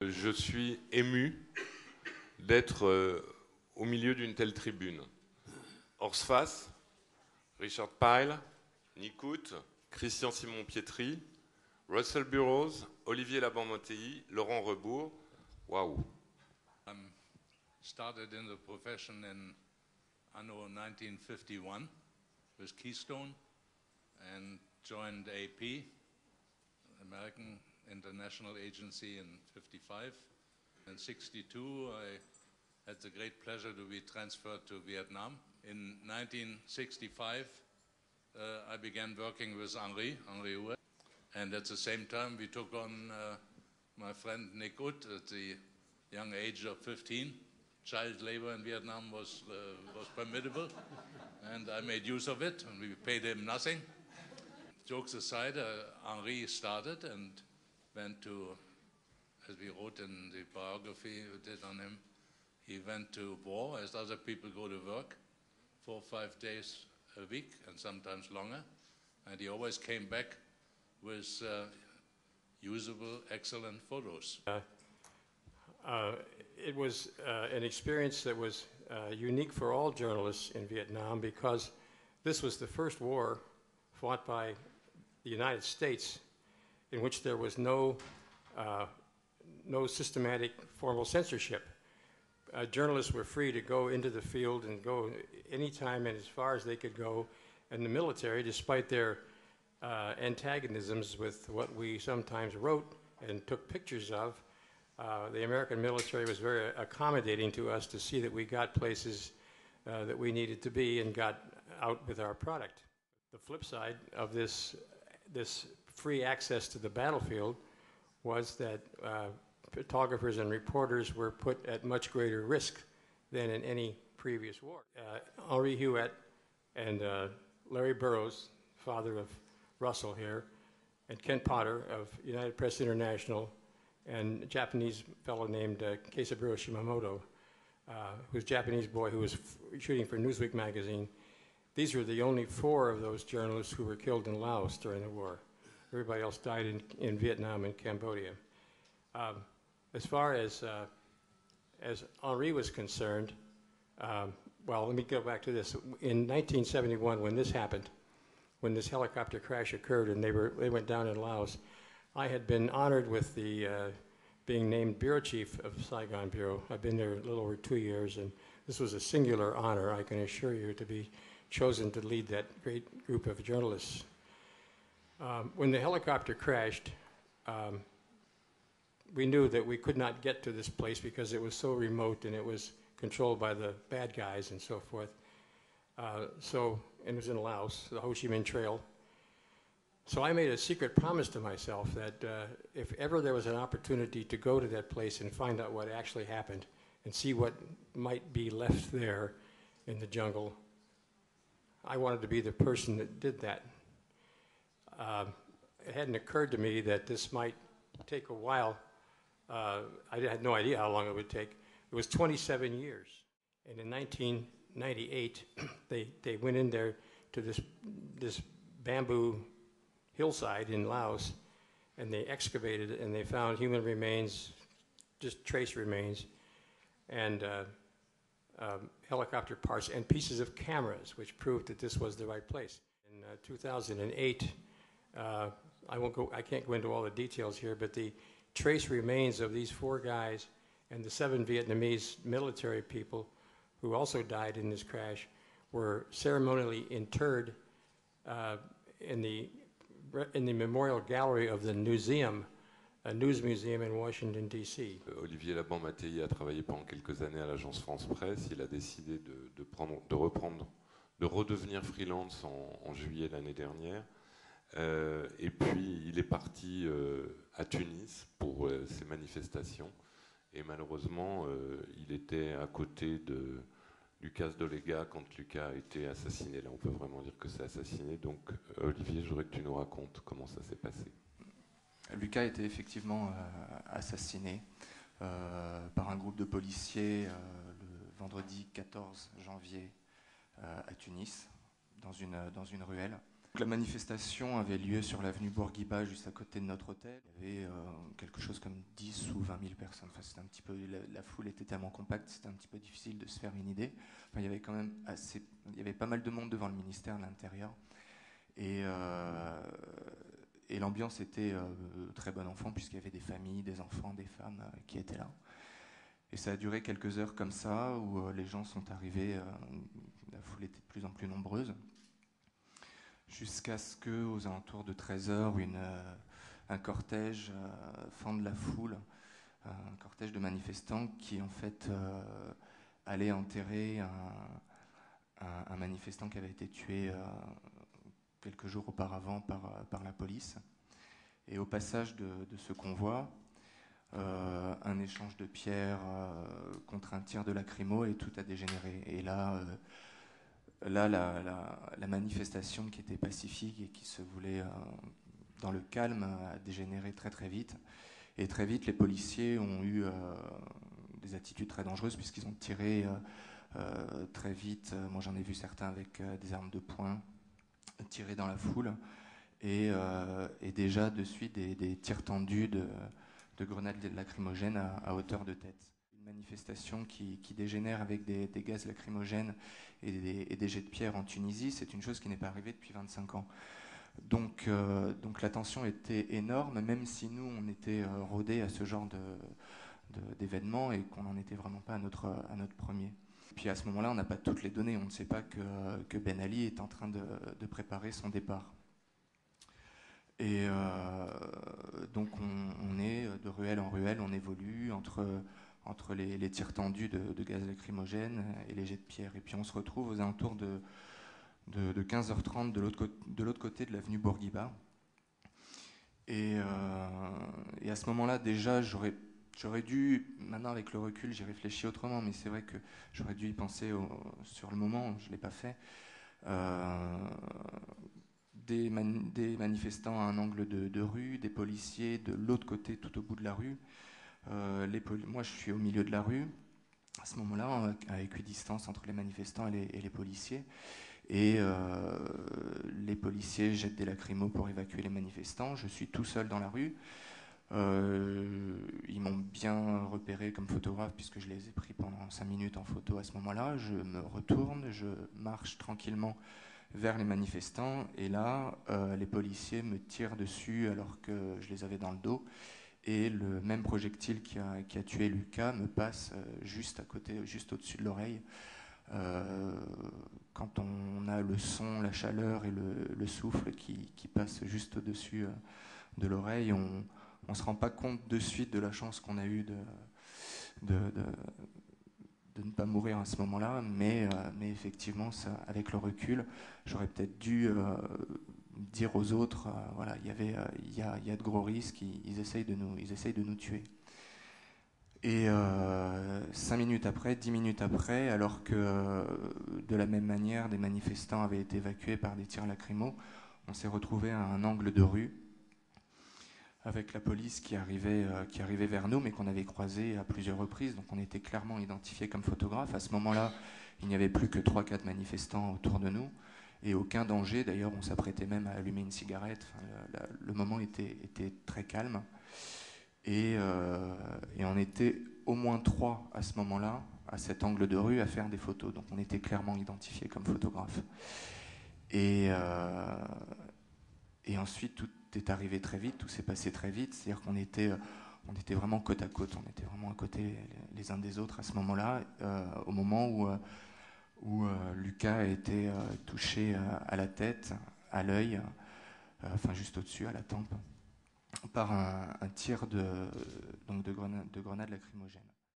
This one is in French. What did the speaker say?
Je suis ému d'être au milieu d'une telle tribune. Horst Fass, Richard Pyle, Nick Ut, Christian Simonpiétri, Russell Burrows, Olivier Laban-Mattei, Laurent Rebourg. Waouh. Started in the profession in anno 1951 with Keystone and joined AP, American International Agency, in 55. In 62 I had the great pleasure to be transferred to Vietnam. In 1965 I began working with Henri Huet, and at the same time we took on my friend Nick Ut at the young age of 15. Child labor in Vietnam was permissible, and I made use of it, and we paid him nothing. Jokes aside, Henri started and went to, as we wrote in the biography we did on him, he went to war as other people go to work, 4 or 5 days a week, and sometimes longer, and he always came back with usable, excellent photos. It was an experience that was unique for all journalists in Vietnam, because this was the first war fought by the United States in which there was no systematic formal censorship. Journalists were free to go into the field and go any time and as far as they could go, and the military, despite their antagonisms with what we sometimes wrote and took pictures of, the American military was very accommodating to us to see that we got places that we needed to be and got out with our product. The flip side of this free access to the battlefield was that photographers and reporters were put at much greater risk than in any previous war. Henri Huet and Larry Burrows, father of Russell here, and Kent Potter of United Press International, and a Japanese fellow named Keisaburo Shimamoto, who's a Japanese boy who was shooting for Newsweek magazine. These were the only 4 of those journalists who were killed in Laos during the war. Everybody else died in Vietnam and Cambodia. As far as Henri was concerned, well, let me go back to this. In 1971, when this happened, when this helicopter crash occurred and they went down in Laos, I had been honored with the being named bureau chief of Saigon Bureau. I've been there a little over 2 years, and this was a singular honor, I can assure you, to be chosen to lead that great group of journalists. When the helicopter crashed, we knew that we could not get to this place because it was so remote and it was controlled by the bad guys and so forth. And it was in Laos, the Ho Chi Minh Trail. So I made a secret promise to myself that if ever there was an opportunity to go to that place and find out what actually happened and see what might be left there in the jungle, I wanted to be the person that did that. It hadn't occurred to me that this might take a while. I had no idea how long it would take. It was 27 years. And in 1998, they went in there to this bamboo hillside in Laos, and they excavated it, and they found human remains, just trace remains, and helicopter parts and pieces of cameras, which proved that this was the right place. In 2008, I can't go into all the details here, but the trace remains of these 4 guys and the 7 Vietnamese military people who also died in this crash were ceremonially interred in the Memorial Gallery of the Newseum, a news museum in Washington, D.C. Olivier Laban-Mattei a travaillé pendant quelques années à l'agence France Presse. Il a décidé de redevenir freelance en juillet l'année dernière. Et puis, il est parti à Tunis pour ses manifestations. Et malheureusement, il était à côté de Lucas Dolega quand Lucas a été assassiné. Là, on peut vraiment dire que c'est assassiné. Donc, Olivier, je voudrais que tu nous racontes comment ça s'est passé. Lucas a été effectivement assassiné par un groupe de policiers le vendredi 14 janvier à Tunis, dans une ruelle. La manifestation avait lieu sur l'avenue Bourguiba, juste à côté de notre hôtel. Il y avait quelque chose comme 10 ou 20 000 personnes. Enfin, c'était un petit peu, la foule était tellement compacte, c'était un petit peu difficile de se faire une idée. Enfin, il y avait quand même assez, il y avait pas mal de monde devant le ministère de l'Intérieur. Et l'ambiance était très bon enfant, puisqu'il y avait des familles, des enfants, des femmes qui étaient là. Et ça a duré quelques heures comme ça, où les gens sont arrivés, la foule était de plus en plus nombreuse, jusqu'à ce que, aux alentours de 13 h, un cortège fende la foule, un cortège de manifestants qui, en fait, allait enterrer un manifestant qui avait été tué quelques jours auparavant par la police. Et au passage de ce convoi, un échange de pierres contre un tir de lacrymo, et tout a dégénéré. Et là, la manifestation qui était pacifique et qui se voulait dans le calme a dégénéré très très vite. Et très vite, les policiers ont eu des attitudes très dangereuses, puisqu'ils ont tiré très vite. Moi, j'en ai vu certains avec des armes de poing tiré dans la foule, et déjà de suite des tirs tendus de grenades lacrymogènes à hauteur de tête. Une manifestation qui dégénère avec des gaz lacrymogènes et des jets de pierre en Tunisie, c'est une chose qui n'est pas arrivée depuis 25 ans. Donc la tension était énorme, même si nous, on était rodés à ce genre d'événements et qu'on n'en était vraiment pas à notre premier. Puis à ce moment-là, on n'a pas toutes les données. On ne sait pas que Ben Ali est en train de préparer son départ. Et donc on est de ruelle en ruelle, on évolue entre les tirs tendus de gaz lacrymogène et les jets de pierre. Et puis on se retrouve aux alentours de 15 h 30 de l'autre côté de l'avenue Bourguiba. Et à ce moment-là, déjà, j'aurais dû, maintenant avec le recul, j'ai réfléchi autrement, mais c'est vrai que j'aurais dû y penser sur le moment, je ne l'ai pas fait. Des manifestants à un angle de rue, des policiers de l'autre côté, tout au bout de la rue. Moi, je suis au milieu de la rue, à ce moment-là, à équidistance entre les manifestants et les policiers. Et les policiers jettent des lacrymos pour évacuer les manifestants. Je suis tout seul dans la rue. Ils m'ont bien repéré comme photographe, puisque je les ai pris pendant 5 minutes en photo à ce moment-là. Je me retourne, je marche tranquillement vers les manifestants, et là, les policiers me tirent dessus alors que je les avais dans le dos, et le même projectile qui a tué Lucas me passe juste à côté, juste au-dessus de l'oreille. Quand on a le son, la chaleur et le souffle qui passe juste au-dessus de l'oreille, on ne se rend pas compte de suite de la chance qu'on a eue de ne pas mourir à ce moment-là, mais effectivement, ça, avec le recul, j'aurais peut-être dû dire aux autres, voilà, il y a de gros risques, ils essayent de nous tuer. Et 5 minutes après, 10 minutes après, alors que de la même manière, des manifestants avaient été évacués par des tirs lacrymaux, on s'est retrouvé à un angle de rue, avec la police qui arrivait vers nous, mais qu'on avait croisé à plusieurs reprises, donc on était clairement identifiés comme photographes. À ce moment-là, il n'y avait plus que 3 ou 4 manifestants autour de nous, et aucun danger. D'ailleurs, on s'apprêtait même à allumer une cigarette. Enfin, le moment était très calme. Et on était au moins 3 à ce moment-là, à cet angle de rue, à faire des photos. Donc on était clairement identifiés comme photographes. Et ensuite, tout est arrivé très vite, tout s'est passé très vite, c'est-à-dire qu'on était vraiment côte à côte, on était vraiment à côté les uns des autres à ce moment-là, au moment où Lucas a été touché à la tête, à l'œil, enfin juste au-dessus, à la tempe, par un tir de grenade lacrymogène.